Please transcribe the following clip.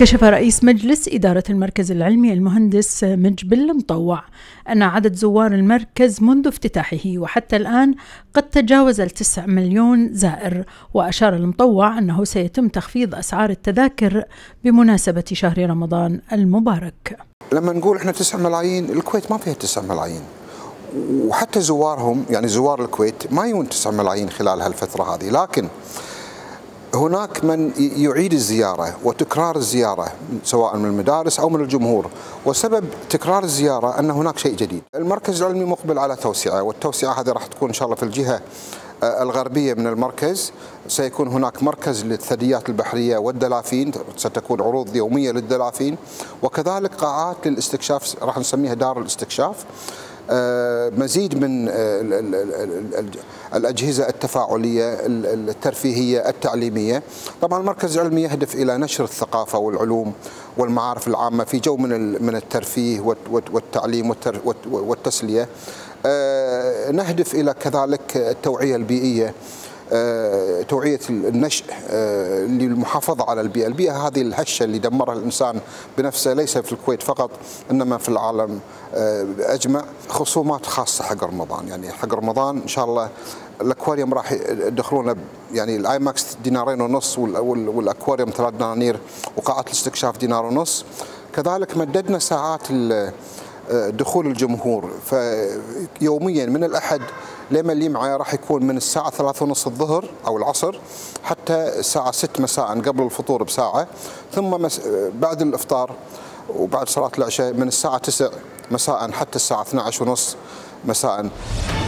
كشف رئيس مجلس إدارة المركز العلمي المهندس مجبل المطوع أن عدد زوار المركز منذ افتتاحه وحتى الآن قد تجاوز 9 مليون زائر. وأشار المطوع أنه سيتم تخفيض أسعار التذاكر بمناسبة شهر رمضان المبارك. لما نقول إحنا 9 ملايين، الكويت ما فيها 9 ملايين، وحتى زوارهم يعني زوار الكويت ما يجون 9 ملايين خلال هالفترة هذه، لكن هناك من يعيد الزيارة وتكرار الزيارة سواء من المدارس أو من الجمهور، وسبب تكرار الزيارة أن هناك شيء جديد. المركز العلمي مقبل على توسعة، والتوسعة هذه راح تكون إن شاء الله في الجهة الغربية من المركز. سيكون هناك مركز للثدييات البحرية والدلافين، ستكون عروض يومية للدلافين، وكذلك قاعات للاستكشاف راح نسميها دار الاستكشاف، مزيد من الأجهزة التفاعلية الترفيهية التعليمية. طبعا المركز العلمي يهدف إلى نشر الثقافة والعلوم والمعارف العامة في جو من الترفيه والتعليم والتسلية. نهدف إلى كذلك التوعية البيئية، توعية النشء للمحافظة على البيئة. البيئة هذه الهشة اللي دمرها الإنسان بنفسه، ليس في الكويت فقط إنما في العالم أجمع. خصومات خاصة حق رمضان، يعني حق رمضان إن شاء الله الأكواريوم راح يدخلون، يعني الآيماكس 2.5 دينار والأكواريوم 3 دنانير، وقاعة الاستكشاف 1.5 دينار. كذلك مددنا ساعات دخول الجمهور، فيوميا من الأحد لما الجمعة راح يكون من الساعة 3:30 الظهر أو العصر حتى الساعة 6 مساء قبل الفطور بساعة، ثم بعد الإفطار وبعد صلاة العشاء من الساعة 9 مساء حتى الساعة 12:30 مساء.